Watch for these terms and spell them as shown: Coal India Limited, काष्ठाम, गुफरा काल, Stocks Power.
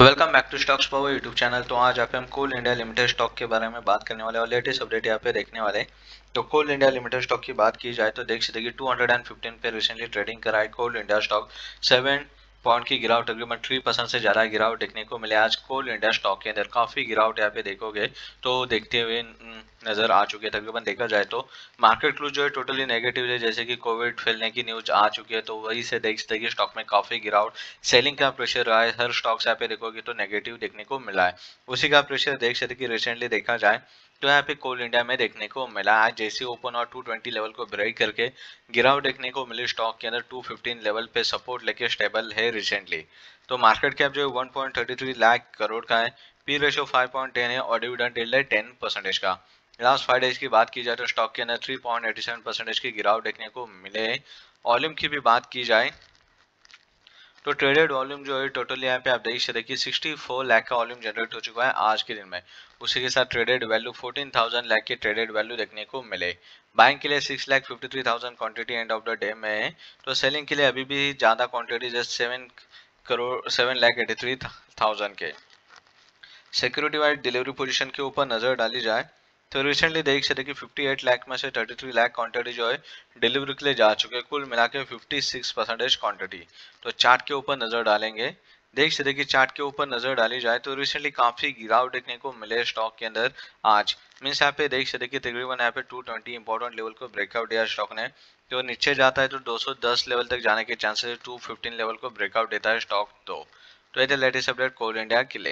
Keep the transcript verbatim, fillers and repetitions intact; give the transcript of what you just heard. Welcome back to stocks power YouTube channel. तो आज यहाँ पे हम कोल इंडिया लिमिटेड स्टॉक के बारे में बात करने वाले और लेटेस्ट अपडेट यहाँ पे देखने वाले। तो कोल इंडिया लिमिटेड स्टॉक की बात की जाए तो देख सकते हैं कि टू हंड्रेड फिफ्टीन पे रिसेंटली ट्रेडिंग कराए। Coal India stock seven point की गिरावट तकरीबन थ्री परसेंट से ज़्यादा गिरावट देखने को मिले। आज कोल इंडिया स्टॉक के अंदर काफ़ी गिरावट यहाँ पे देखोगे तो देखते हुए नज़र आ चुकी है। तकरीबन देखा जाए तो मार्केट क्लोज जो है टोटली नेगेटिव है, जैसे कि कोविड फैलने की न्यूज आ चुकी है तो वही से देख सकते हैं कि स्टॉक में काफ़ी गिरावट, सेलिंग का प्रेशर रहा है। हर स्टॉक्स यहाँ पे देखोगे तो नेगेटिव देखने को मिला है। उसी का प्रेशर देख सकते कि रिसेंटली देखा जाए तो यहाँ पे कोल इंडिया में देखने को मिला। आज जैसे ओपन और टू ट्वेंटी लेवल को ब्रेक करके गिरावट देखने को मिली। स्टॉक के अंदर टू फिफ्टीन लेवल पे सपोर्ट लेके स्टेबल है रिसेंटली। तो मार्केट कैप जो है one point thirty three lakh crore का है, P ratio five point ten है और डिविडेंड यील्ड है टेन परसेंटेज का। लास्ट फाइव डेज की बात की जाए तो स्टॉक के अंदर three point eighty seven percentage की गिरावट देखने को मिले। वॉल्यूम की भी बात की जाए तो ट्रेडेड वॉल्यूम जो है टोटली यहाँ पे आप देख सकते कि सिक्सटी फोर लाख का वॉल्यूम जनरेट हो चुका है आज के दिन में। उसी के साथ traded value fourteen thousand lakh की ट्रेडेड वैल्यू देखने को मिले। बाइंग के लिए six lakh fifty three thousand quantity end of the day में है। तो सेलिंग के लिए अभी भी ज़्यादा quantity just seven crore seven lakh eighty three thousand के। सिक्योरिटी वाइज डिलीवरी पोजिशन के ऊपर नज़र डाली जाए तो रिसेंटली देख सकते कि फिफ्टी एट लाख में से थर्टी थ्री लाख क्वांटिटी जो है डिलीवरी के लिए जा चुके हैं। कुल मिला के फिफ्टी सिक्स परसेंटेज क्वांटिटी। तो चार्ट के ऊपर नज़र डालेंगे, देख सकते कि चार्ट के ऊपर नज़र डाली जाए तो रिसेंटली काफ़ी गिरावट देखने को मिले स्टॉक के अंदर आज। मीन्स यहाँ पे देख सकते कि तकरीबन यहाँ पे टू ट्वेंटी इंपॉर्टेंट लेवल को ब्रेकआउट दिया स्टॉक ने। तो नीचे जाता है तो टू टेन लेवल तक जाने के चांसेस, टू फिफ्टीन लेवल को ब्रेकआउट देता है स्टॉक। तो ये लेटेस्ट अपडेट कोल इंडिया के लिए।